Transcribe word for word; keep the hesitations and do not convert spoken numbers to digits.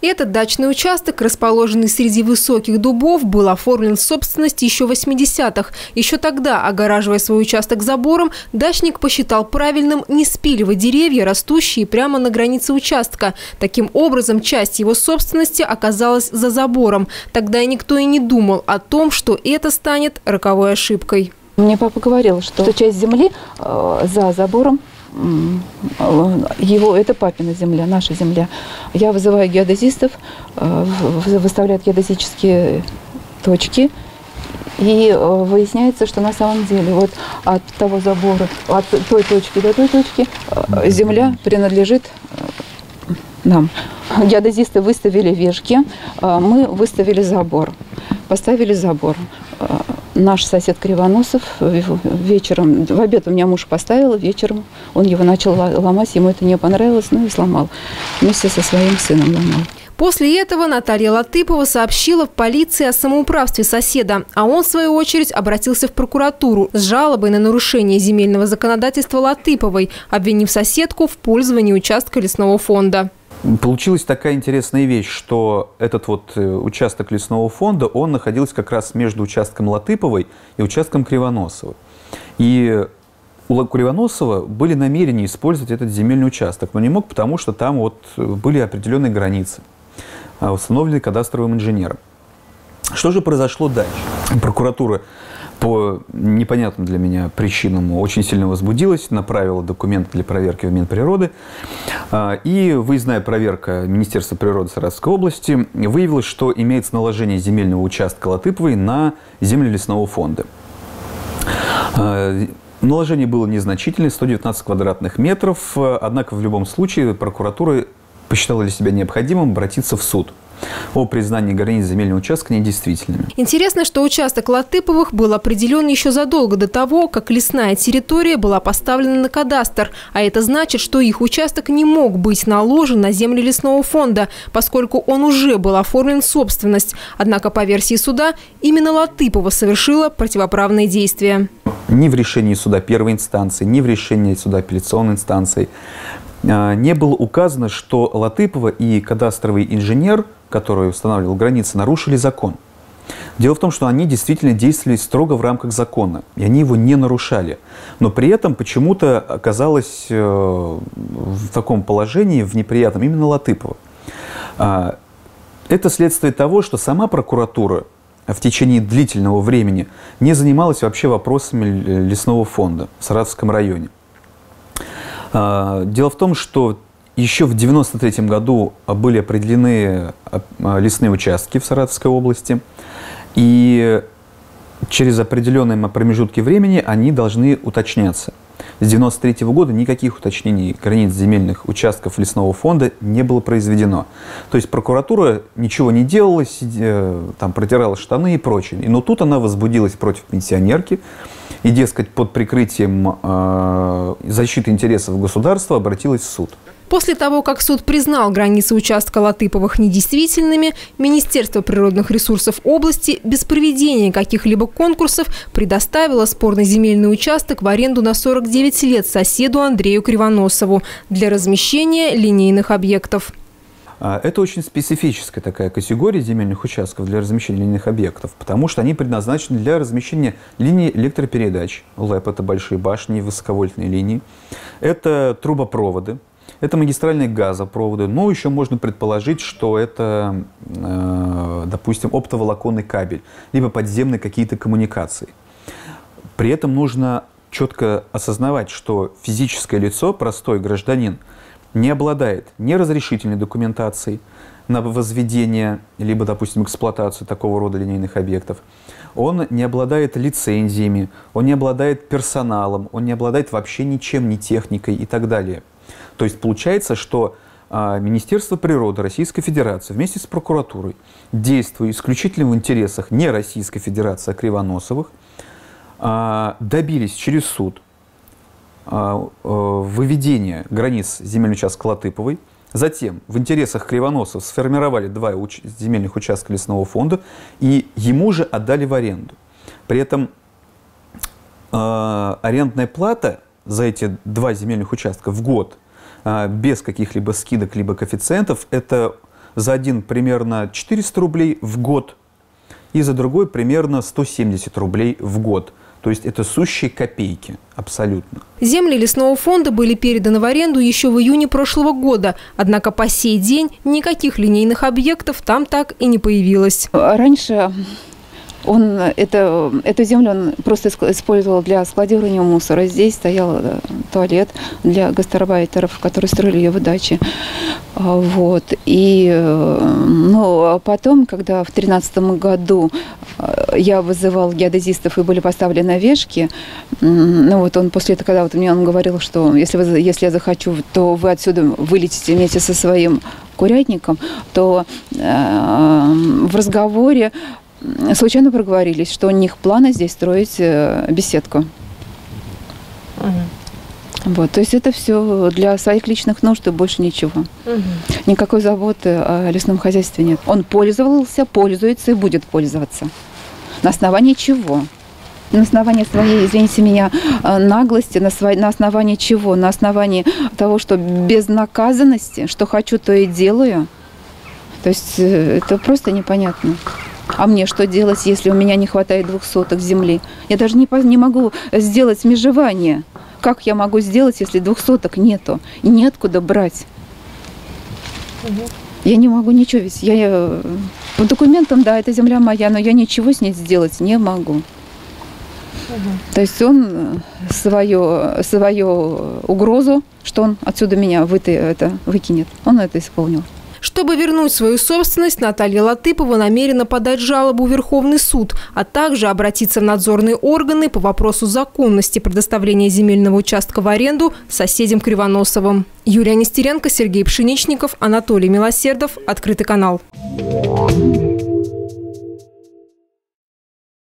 Этот дачный участок, расположенный среди высоких дубов, был оформлен в собственность еще в восьмидесятых. Еще тогда, огораживая свой участок забором, дачник посчитал правильным не спиливать деревья, растущие прямо на границе участка. Таким образом, часть его собственности оказалась за забором. Тогда и никто и не думал о том, что это станет роковой ошибкой. Мне папа говорил, что часть земли э, за забором, его, это папина земля, наша земля. Я вызываю геодезистов, выставляют геодезические точки, и выясняется, что на самом деле вот от того забора, от той точки до той точки земля принадлежит нам. Геодезисты выставили вешки, мы выставили забор, поставили забор. Наш сосед Кривоносов вечером, в обед у меня муж поставил, вечером он его начал ломать, ему это не понравилось, ну и сломал. Вместе со своим сыном ломал. После этого Наталья Латыпова сообщила в полиции о самоуправстве соседа, а он, в свою очередь, обратился в прокуратуру с жалобой на нарушение земельного законодательства Латыповой, обвинив соседку в пользовании участка лесного фонда. Получилась такая интересная вещь, что этот вот участок лесного фонда, он находился как раз между участком Латыповой и участком Кривоносова. И у Кривоносова были намерения использовать этот земельный участок, но не мог, потому что там вот были определенные границы, установленные кадастровым инженером. Что же произошло дальше? Прокуратура по непонятным для меня причинам очень сильно возбудилась, направила документы для проверки в Минприроды. И выездная проверка Министерства природы Саратовской области выявила, что имеется наложение земельного участка Латыповой на землю лесного фонда. Наложение было незначительное, сто девятнадцать квадратных метров, однако в любом случае прокуратура посчитала для себя необходимым обратиться в суд о признании границ земельного участка недействительными. Интересно, что участок Латыповых был определен еще задолго до того, как лесная территория была поставлена на кадастр. А это значит, что их участок не мог быть наложен на земли лесного фонда, поскольку он уже был оформлен в собственность. Однако, по версии суда, именно Латыпова совершила противоправные действия. Ни в решении суда первой инстанции, ни в решении суда апелляционной инстанции не было указано, что Латыпова и кадастровый инженер, который устанавливал границы, нарушили закон. Дело в том, что они действительно действовали строго в рамках закона, и они его не нарушали. Но при этом почему-то оказалось в таком положении, в неприятном, именно Латыпова. Это следствие того, что сама прокуратура в течение длительного времени не занималась вообще вопросами лесного фонда в Саратовском районе. Дело в том, что еще в девяносто третьем году были определены лесные участки в Саратовской области, и через определенные промежутки времени они должны уточняться. С девяносто третьего года никаких уточнений границ земельных участков лесного фонда не было произведено. То есть прокуратура ничего не делала, сидя, там, протирала штаны и прочее. Но тут она возбудилась против пенсионерки. И, дескать, под прикрытием э, защиты интересов государства обратилась в суд. После того, как суд признал границы участка Латыповых недействительными, Министерство природных ресурсов области без проведения каких-либо конкурсов предоставило спорный земельный участок в аренду на сорок девять лет соседу Андрею Кривоносову для размещения линейных объектов. Это очень специфическая такая категория земельных участков для размещения линейных объектов, потому что они предназначены для размещения линий электропередач. ЛЭП – это большие башни, высоковольтные линии. Это трубопроводы, это магистральные газопроводы. Но еще можно предположить, что это, допустим, оптоволоконный кабель, либо подземные какие-то коммуникации. При этом нужно четко осознавать, что физическое лицо, простой гражданин, не обладает ни разрешительной документацией на возведение, либо, допустим, эксплуатацию такого рода линейных объектов. Он не обладает лицензиями, он не обладает персоналом, он не обладает вообще ничем, ни техникой и так далее. То есть получается, что Министерство природы Российской Федерации вместе с прокуратурой, действуя исключительно в интересах не Российской Федерации, а Кривоносовых, добились через суд выведение границ земельного участка Латыповой. Затем в интересах Кривоносова сформировали два уч земельных участка лесного фонда и ему же отдали в аренду. При этом э арендная плата за эти два земельных участка в год без каких-либо скидок либо коэффициентов. Это за один примерно четыреста рублей в год и за другой примерно сто семьдесят рублей в год. То есть это сущие копейки, абсолютно. Земли лесного фонда были переданы в аренду еще в июне прошлого года. Однако по сей день никаких линейных объектов там так и не появилось. Раньше он, это, эту землю он просто использовал для складирования мусора. Здесь стоял туалет для гастарбайтеров, которые строили его дачи. Вот. И, ну, потом, когда в две тысячи тринадцатом году я вызывал геодезистов и были поставлены вешки, ну, вот он после этого, когда вот мне он говорил, что если, вы, если я захочу, то вы отсюда вылетите вместе со своим курятником, то э, в разговоре случайно проговорились, что у них планы здесь строить беседку. Вот, то есть это все для своих личных нужд и больше ничего. Угу. Никакой заботы о лесном хозяйстве нет. Он пользовался, пользуется и будет пользоваться. На основании чего? На основании своей, извините меня, наглости, на, сво... на основании чего? На основании того, что безнаказанности, что хочу, то и делаю. То есть это просто непонятно. А мне что делать, если у меня не хватает двух соток земли? Я даже не, не могу сделать межевание. Как я могу сделать, если двух соток нету? И неоткуда брать. Угу. Я не могу ничего, ведь я по документам, да, это земля моя, но я ничего с ней сделать не могу. Угу. То есть он свою, свою угрозу, что он отсюда меня вы, это, выкинет, он это исполнил. Чтобы вернуть свою собственность, Наталья Латыпова намерена подать жалобу в Верховный суд, а также обратиться в надзорные органы по вопросу законности предоставления земельного участка в аренду соседям Кривоносовым. Юрий Нестеренко, Сергей Пшеничников, Анатолий Милосердов. Открытый канал.